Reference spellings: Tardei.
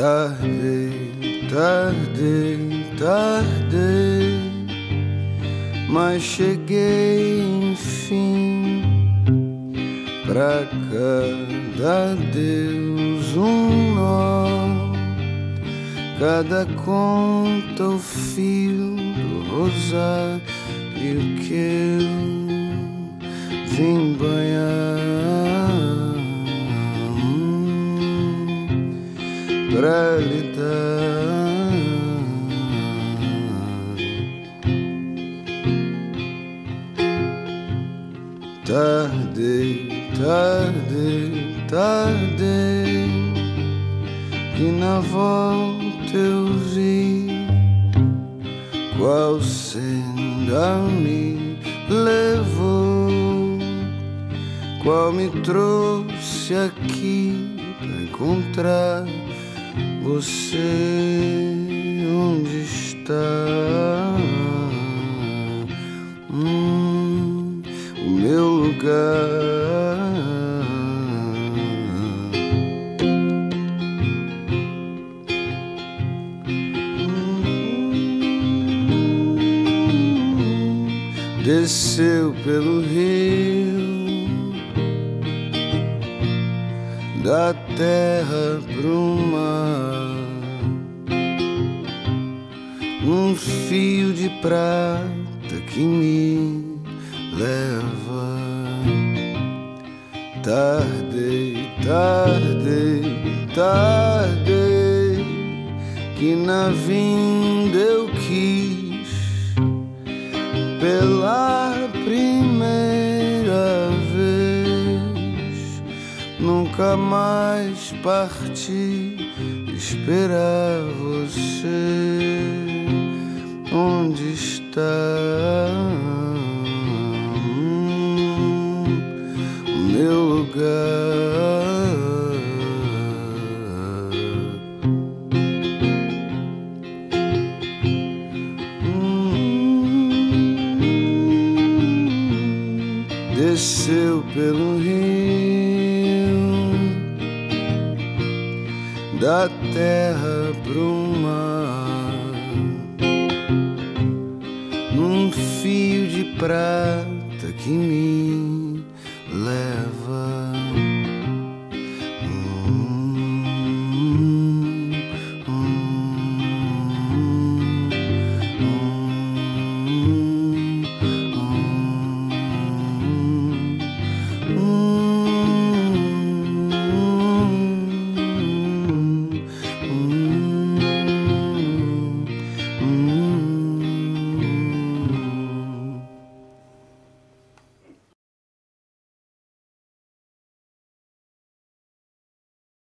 Tardei, tardei, tardei, mas cheguei enfim. Pra cada Deus um nó, cada conta o fio do rosário que eu vim banhar. Pra lhe dar, tardei, tardei, tardei, que na volta eu vi qual senda me levou, qual me trouxe aqui pra encontrar você. Onde está o meu lugar? Desceu pelo rio da terra pro mar, um fio de prata que me leva. Tardei, tardei, tardei, que na vinda eu quis pela primeira vez nunca mais partir, esperar você. Onde está o meu lugar? Desceu pelo rio da terra pro mar, um fio de prata que me leva.